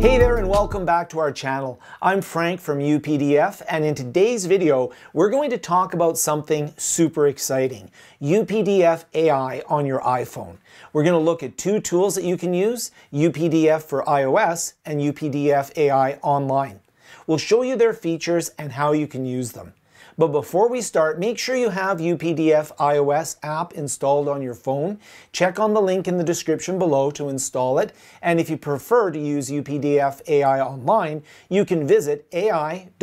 Hey there and welcome back to our channel. I'm Frank from UPDF, and in today's video we're going to talk about something super exciting, UPDF AI on your iPhone. We're going to look at two tools that you can use, UPDF for iOS and UPDF AI online. We'll show you their features and how you can use them. But before we start, make sure you have UPDF iOS app installed on your phone. Check on the link in the description below to install it. And if you prefer to use UPDF AI online, you can visit ai.updf.com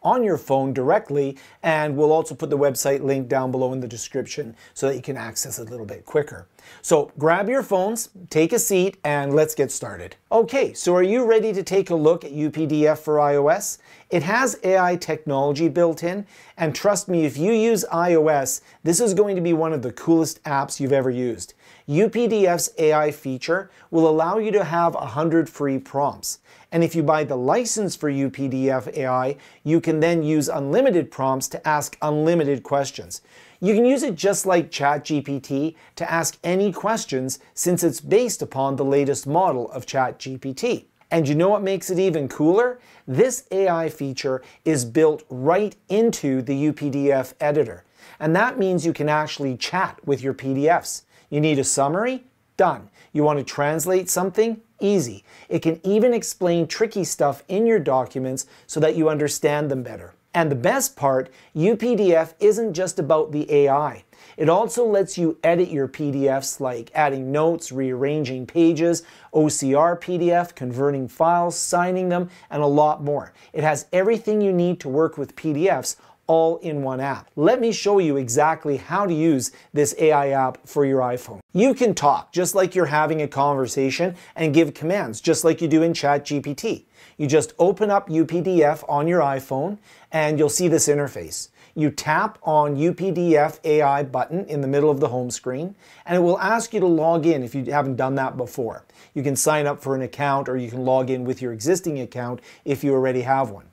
on your phone directly. And we'll also put the website link down below in the description so that you can access it a little bit quicker. So grab your phones, take a seat, and let's get started. Okay, so are you ready to take a look at UPDF for iOS? It has AI technology built in, and trust me, if you use iOS, this is going to be one of the coolest apps you've ever used. UPDF's AI feature will allow you to have 100 free prompts. And if you buy the license for UPDF AI, you can then use unlimited prompts to ask unlimited questions. You can use it just like ChatGPT to ask any questions, since it's based upon the latest model of ChatGPT. And you know what makes it even cooler? This AI feature is built right into the UPDF editor. And that means you can actually chat with your PDFs. You need a summary? Done. You want to translate something? Easy. It can even explain tricky stuff in your documents so that you understand them better. And the best part, UPDF isn't just about the AI. It also lets you edit your PDFs, like adding notes, rearranging pages, OCR PDF, converting files, signing them, and a lot more. It has everything you need to work with PDFs all in one app. Let me show you exactly how to use this AI app for your iPhone. You can talk just like you're having a conversation and give commands just like you do in ChatGPT. You just open up UPDF on your iPhone and you'll see this interface. You tap on UPDF AI button in the middle of the home screen, and it will ask you to log in if you haven't done that before. You can sign up for an account, or you can log in with your existing account if you already have one.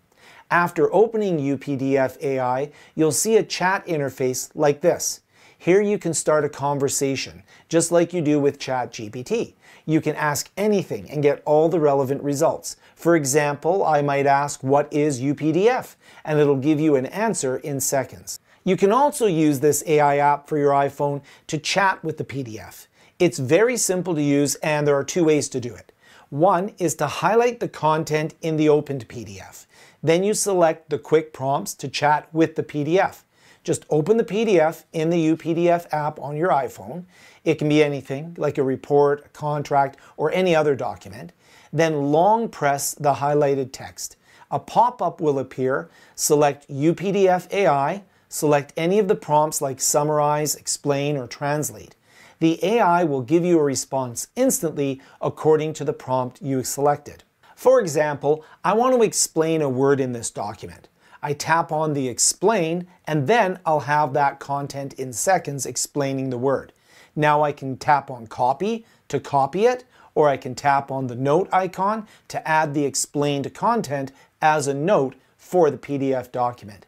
After opening UPDF AI, you'll see a chat interface like this. Here you can start a conversation, just like you do with ChatGPT. You can ask anything and get all the relevant results. For example, I might ask, what is UPDF? And it'll give you an answer in seconds. You can also use this AI app for your iPhone to chat with the PDF. It's very simple to use, and there are two ways to do it. One is to highlight the content in the opened PDF. Then you select the quick prompts to chat with the PDF. Just open the PDF in the UPDF app on your iPhone. It can be anything, like a report, a contract, or any other document. Then long press the highlighted text. A pop-up will appear. Select UPDF AI. Select any of the prompts like summarize, explain, or translate. The AI will give you a response instantly according to the prompt you selected. For example, I want to explain a word in this document. I tap on the explain, and then I'll have that content in seconds explaining the word. Now I can tap on copy to copy it, or I can tap on the note icon to add the explained content as a note for the PDF document.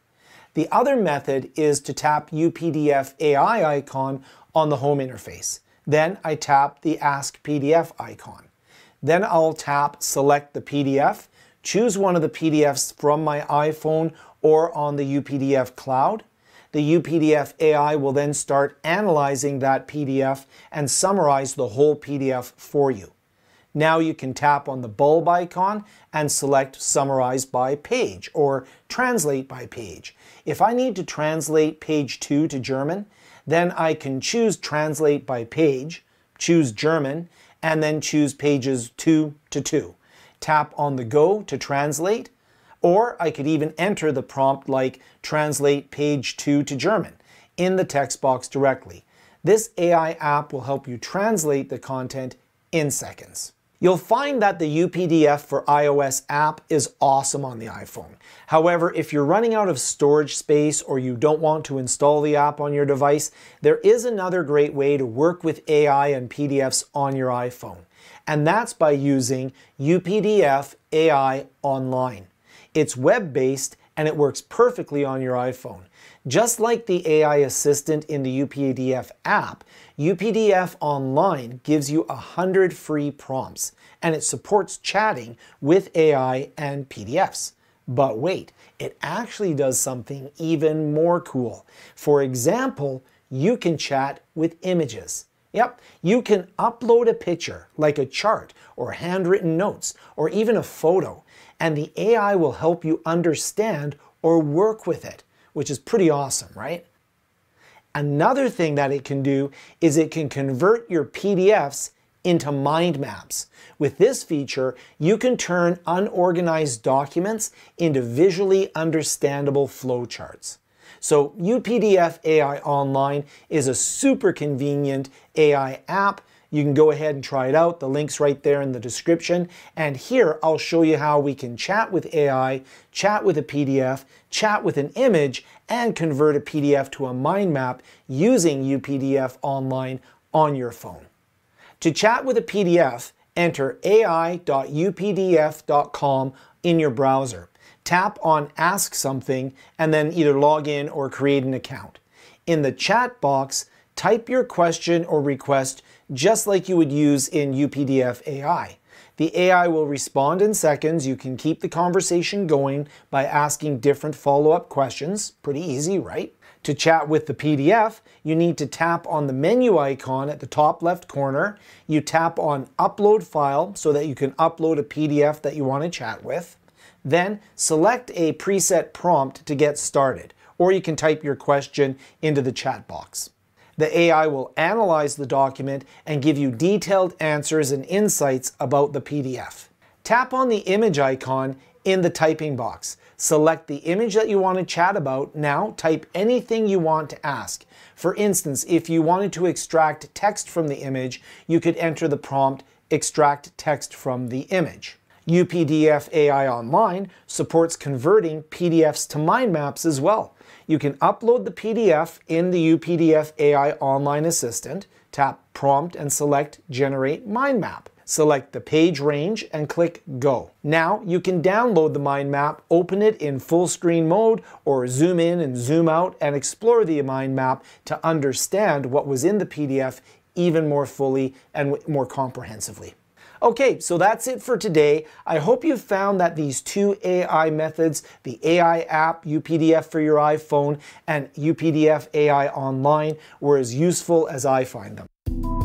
The other method is to tap UPDF AI icon on the home interface. Then I tap the Ask PDF icon. Then I'll tap Select the PDF, choose one of the PDFs from my iPhone or on the UPDF cloud. The UPDF AI will then start analyzing that PDF and summarize the whole PDF for you. Now you can tap on the bulb icon and select Summarize by Page or Translate by Page. If I need to translate page 2 to German, then I can choose Translate by Page, choose German, and then choose pages 2 to 2. Tap on the Go to translate, or I could even enter the prompt like Translate page 2 to German in the text box directly. This AI app will help you translate the content in seconds. You'll find that the UPDF for iOS app is awesome on the iPhone. However, if you're running out of storage space or you don't want to install the app on your device, there is another great way to work with AI and PDFs on your iPhone, and that's by using UPDF AI Online. It's web-based and it works perfectly on your iPhone. Just like the AI assistant in the UPDF app, UPDF Online gives you 100 free prompts, and it supports chatting with AI and PDFs. But wait, it actually does something even more cool. For example, you can chat with images. Yep, you can upload a picture, like a chart or handwritten notes or even a photo, and the AI will help you understand or work with it, which is pretty awesome, right? Another thing that it can do is it can convert your PDFs into mind maps. With this feature, you can turn unorganized documents into visually understandable flowcharts. So UPDF AI Online is a super convenient AI app. You can go ahead and try it out. The link's right there in the description. And here I'll show you how we can chat with AI, chat with a PDF, chat with an image, and convert a PDF to a mind map using UPDF Online on your phone. To chat with a PDF, enter ai.updf.com in your browser. Tap on Ask Something and then either log in or create an account. In the chat box, type your question or request just like you would use in UPDF AI. The AI will respond in seconds. You can keep the conversation going by asking different follow-up questions. Pretty easy, right? To chat with the PDF, you need to tap on the menu icon at the top left corner. You tap on Upload File so that you can upload a PDF that you want to chat with. Then select a preset prompt to get started, or you can type your question into the chat box. The AI will analyze the document and give you detailed answers and insights about the PDF. Tap on the image icon in the typing box. Select the image that you want to chat about. Now type anything you want to ask. For instance, if you wanted to extract text from the image, you could enter the prompt, extract text from the image. UPDF AI Online supports converting PDFs to mind maps as well. You can upload the PDF in the UPDF AI Online Assistant, tap Prompt and select Generate Mind Map. Select the page range and click Go. Now you can download the mind map, open it in full screen mode, or zoom in and zoom out and explore the mind map to understand what was in the PDF even more fully and more comprehensively. Okay, so that's it for today. I hope you found that these two AI methods, the AI app, UPDF for your iPhone, and UPDF AI Online, were as useful as I find them.